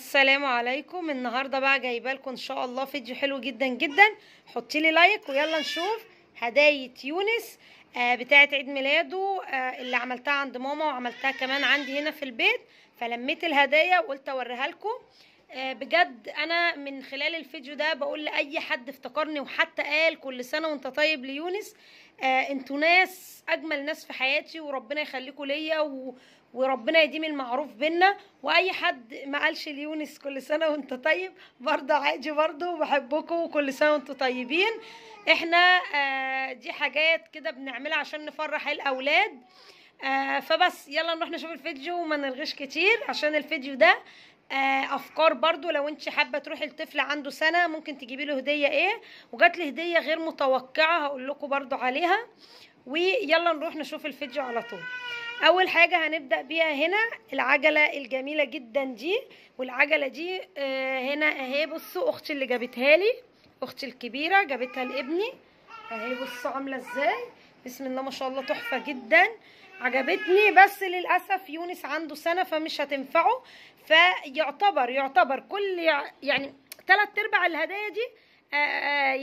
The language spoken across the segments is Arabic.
السلام عليكم. النهارده بقى جايبه لكم ان شاء الله فيديو حلو جدا جدا. حطي لي لايك ويلا نشوف هدايا يونس بتاعه عيد ميلاده اللي عملتها عند ماما وعملتها كمان عندي هنا في البيت. فلميت الهدايا وقلت اوريها لكم. بجد انا من خلال الفيديو ده بقول لاي حد افتكرني وحتى قال كل سنه وانت طيب ليونس، انتوا ناس اجمل ناس في حياتي وربنا يخليكم ليا وربنا يديم المعروف بينا. واي حد ما قالش ليونس كل سنه وانت طيب برضه عادي، برضه بحبكم وكل سنه وانتوا طيبين. احنا دي حاجات كده بنعملها عشان نفرح الاولاد. فبس يلا نروح نشوف الفيديو وما نلغيش كتير عشان الفيديو ده افكار برضو. لو انت حابه تروحي لطفل عنده سنه ممكن تجيبي له هديه ايه، وجات لي هديه غير متوقعه هقول لكم برضو عليها. ويلا نروح نشوف الفيديو على طول. اول حاجه هنبدا بيها هنا العجله الجميله جدا دي، والعجله دي هنا اهي. بصوا اختي اللي جابتها لي، اختي الكبيره جابتها لابني اهي. بصوا عامله ازاي، بسم الله ما شاء الله تحفه جدا، عجبتني. بس للاسف يونس عنده سنه فمش هتنفعه، فيعتبر كل يعني 3/4 الهدايا دي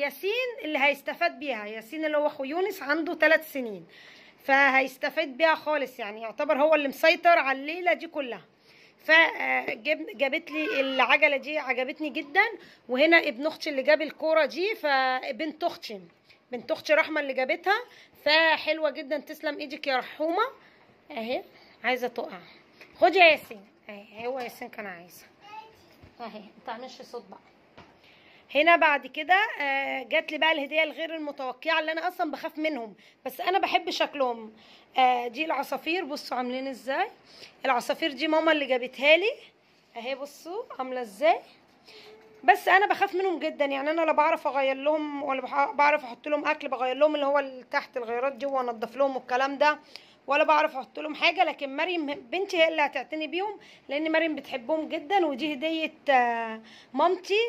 ياسين اللي هيستفاد بيها. ياسين اللي هو اخو يونس عنده 3 سنين فهيستفاد بيها خالص، يعني يعتبر هو اللي مسيطر على الليله دي كلها. فجابت لي العجله دي عجبتني جدا. وهنا ابن اختي اللي جاب الكوره دي، فبنت اختي رحمه اللي جابتها، فحلوه جدا. تسلم ايدك يا رحومه اهي، عايزه تقع. خدي يا ياسين اهي، هو ياسين كان عايزها اهي، ما تعملش صوت بقى. هنا بعد كده جات لي بقى الهديه الغير المتوقعه اللي انا اصلا بخاف منهم، بس انا بحب شكلهم. دي العصافير، بصوا عاملين ازاي. العصافير دي ماما اللي جابتها لي اهي، بصوا عامله ازاي. بس انا بخاف منهم جدا، يعني انا لا بعرف اغير لهم ولا بعرف احط لهم اكل، بغير لهم اللي هو تحت الغيارات دي وانضف لهم والكلام ده، ولا بعرف احط لهم حاجه. لكن مريم بنتي هي اللي هتعتني بيهم لان مريم بتحبهم جدا. ودي هديه مامتي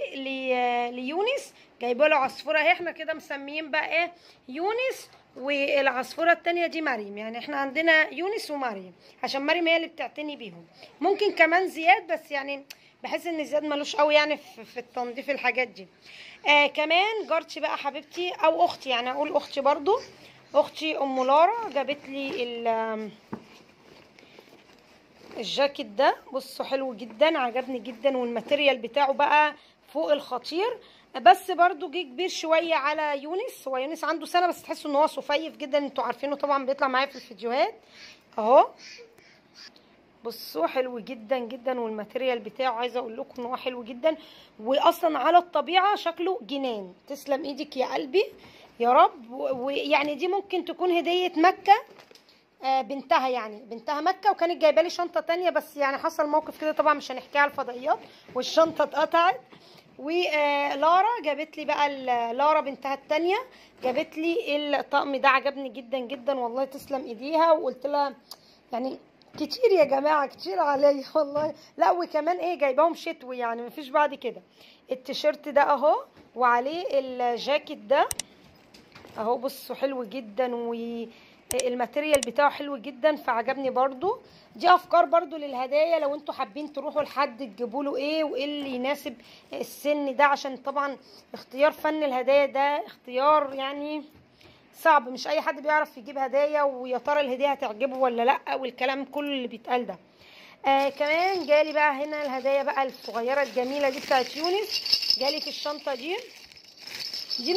ليونس، جايبه له عصفوره اهي. احنا كده مسميين بقى ايه، يونس والعصفوره الثانيه دي مريم. يعني احنا عندنا يونس ومريم عشان مريم هي اللي بتعتني بيهم. ممكن كمان زياد، بس يعني بحس ان زياد ملوش قوي يعني في التنظيف الحاجات دي. كمان جارتي بقى حبيبتي او اختي، يعني اقول اختي برضو، اختي ام لارا جابت لي الجاكيت ده. بصوا حلو جدا، عجبني جدا، والماتيريال بتاعه بقى فوق الخطير. بس برضو جه كبير شويه على يونس، هو يونس عنده سنه بس تحسوا ان هو صفيف جدا، انتوا عارفينه طبعا بيطلع معايا في الفيديوهات اهو. بصوا حلو جدا جدا، والماتيريال بتاعه عايزه اقول لكم ان هو حلو جدا، واصلا على الطبيعه شكله جنان. تسلم ايدك يا قلبي يا رب. ويعني دي ممكن تكون هديه مكه، بنتها يعني بنتها مكه، وكانت جايبه لي شنطه ثانيه بس يعني حصل موقف كده طبعا مش هنحكيها على الفضائيات والشنطه اتقطعت. ولارا جابت لي بقى لارا بنتها الثانيه جابت لي الطقم ده، عجبني جدا جدا والله. تسلم ايديها. وقلت لها يعني كتير يا جماعه، كتير عليا والله. لا وكمان ايه جايباهم شتوي يعني مفيش بعد كده. التيشيرت ده اهو وعليه الجاكيت ده اهو، بصوا حلو جدا والماتيريال بتاعه حلو جدا فعجبني برضو. دي افكار برضو للهدايا لو انتوا حابين تروحوا لحد تجيبوا له ايه وايه اللي يناسب السن ده، عشان طبعا اختيار فن الهدايا ده اختيار يعني صعب، مش اي حد بيعرف يجيب هدايا ويا ترى الهديه هتعجبه ولا لا والكلام كل اللي بيتقال ده. كمان جالي بقى هنا الهدايا بقى الصغيره الجميله دي بتاعت يونس، جالي في الشنطه دي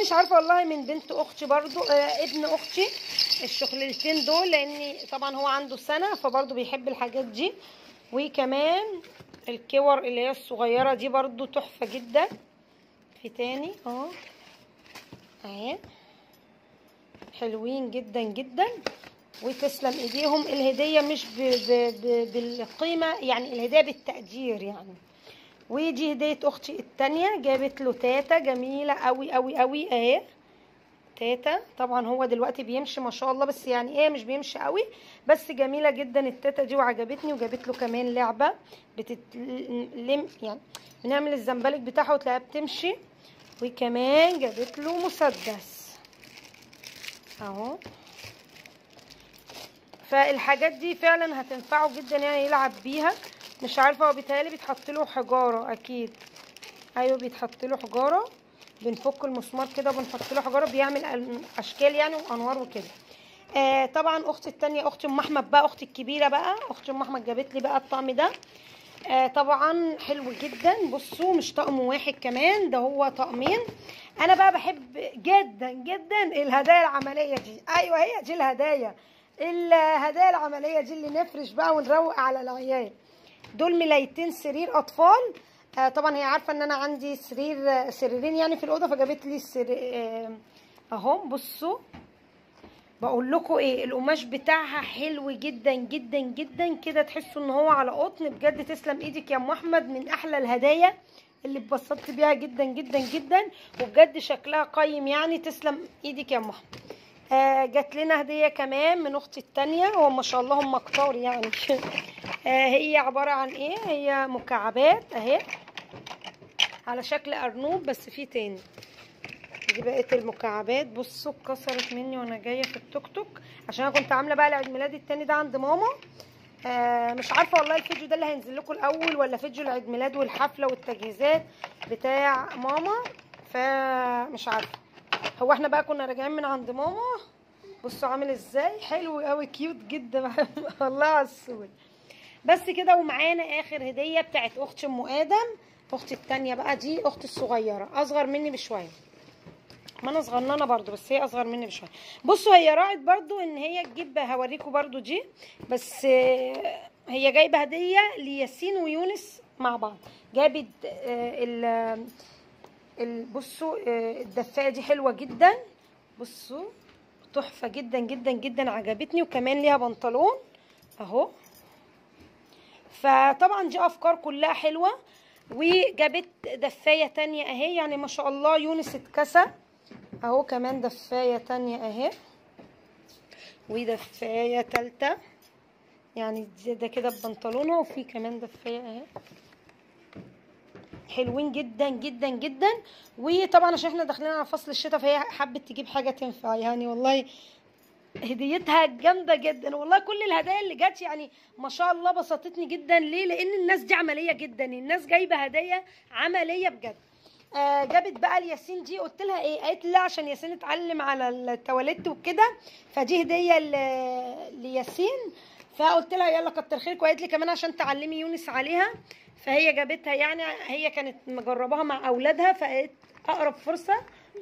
مش عارفه والله من بنت اختي برضو، ابن اختي. الشوكليتين دول لان طبعا هو عنده سنه فبرضو بيحب الحاجات دي. وكمان الكور اللي هي الصغيره دي برضو تحفه جدا. في تاني اهو اهي، حلوين جدا جدا وتسلم ايديهم. الهديه مش بالقيمه يعني، الهديه بالتقدير يعني. ودي هديه اختي الثانيه، جابت له تاتا جميله قوي قوي قوي اهي. تاتا طبعا هو دلوقتي بيمشي ما شاء الله، بس يعني ايه مش بيمشي قوي، بس جميله جدا التاتا دي وعجبتني. وجابت له كمان لعبه بتتلم يعني بنعمل الزنبلك بتاعها وتلاقيها بتمشي. وكمان جابت له مسدس اهو. فالحاجات دي فعلا هتنفعه جدا يعني يلعب بيها. مش عارفه، هو بيتهيألي بيتحط له حجاره اكيد. ايوه بيتحط له حجاره، بنفك المسمار كده وبنحط له حجاره بيعمل اشكال يعني وانوار وكده. طبعا اختي الثانيه اختي ام احمد بقى، اختي الكبيره بقى، اختي ام احمد جابت لي بقى الطقم ده. طبعا حلو جدا. بصوا مش طقم واحد كمان، ده هو طقمين. انا بقى بحب جدا جدا الهدايا العمليه دي. ايوه هي دي الهدايا العمليه دي اللي نفرش بقى ونروق على العيال. دول ملايتين سرير اطفال. طبعا هي عارفه ان انا عندي سريرين يعني في الاوضه، فجابت لي اهم. بصوا بقول لكم ايه، القماش بتاعها حلو جدا جدا جدا كده، تحسوا ان هو على قطن. بجد تسلم ايدك يا ام احمد، من احلى الهدايا اللي اتبسطت بيها جدا جدا جدا، وبجد شكلها قيم يعني. تسلم ايدك يا ام احمد. جات لنا هديه كمان من اختي الثانيه، هو ما شاء الله هم كتار يعني. هي عباره عن ايه، هي مكعبات اهي على شكل ارنوب بس في تاني. دي بقت المكعبات. بصوا اتكسرت مني وانا جايه في التوك توك، عشان انا كنت عامله بقى العيد ميلاد التاني ده عند ماما. مش عارفه والله الفيديو ده اللي هينزل لكم الاول ولا فيديو العيد ميلاد والحفله والتجهيزات بتاع ماما، فمش عارفه. هو احنا بقى كنا راجعين من عند ماما. بصوا عامل ازاي، حلو قوي، كيوت جدا والله على السول. بس كده. ومعانا اخر هديه بتاعت اختي ام ادم، اختي الثانيه بقى، دي اختي الصغيره اصغر مني بشويه. ما انا صغننه برضو بس هي اصغر مني بشويه. بصوا هي راعت برضو ان هي تجيب، هوريكم برضو دي، بس هي جايبه هديه لياسين ويونس مع بعض. جابت بصوا الدفايه دي حلوه جدا. بصوا تحفه جدا جدا جدا، عجبتني. وكمان ليها بنطلون اهو. فطبعا دي افكار كلها حلوه. وجابت دفايه تانيه اهي، يعني ما شاء الله يونس اتكسى اهو. كمان دفايه تانيه اهي، ودفايه تالته يعني ده كده ببنطلونه، وفي كمان دفايه اهي. حلوين جدا جدا جدا. وطبعا عشان احنا داخلين على فصل الشتاء، فهي حبت تجيب حاجه تنفع يعني. والله هديتها جامده جدا. والله كل الهدايا اللي جت يعني ما شاء الله بسطتني جدا. ليه؟ لان الناس دي عمليه جدا، الناس جايبه هدايا عمليه بجد. جابت بقى لياسين دي، قلت لها ايه؟ قالت لي لا عشان ياسين اتعلم على التواليت وكده، فدي هديه لياسين. فقلت لها يلا كتر خيرك. وقالت لي كمان عشان تعلمي يونس عليها، فهي جابتها يعني. هي كانت مجرباها مع اولادها، فقالت اقرب فرصه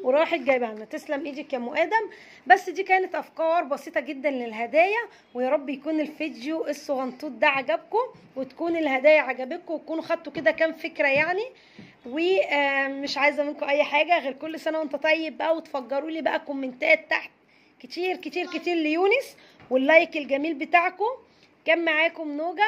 وراحت جايبها لنا. تسلم ايدك يا ام ادم. بس دي كانت افكار بسيطه جدا للهدايا. ويا رب يكون الفيديو الصغنطوط ده عجبكم، وتكون الهدايا عجبتكم، وتكونوا خدتوا كده كام فكره يعني. ومش عايزه منكم اي حاجه غير كل سنه وانت طيب بقى، وتفجروا لي بقى كومنتات تحت كتير كتير كتير ليونس، واللايك الجميل بتاعكم. كان معاكم نوجه،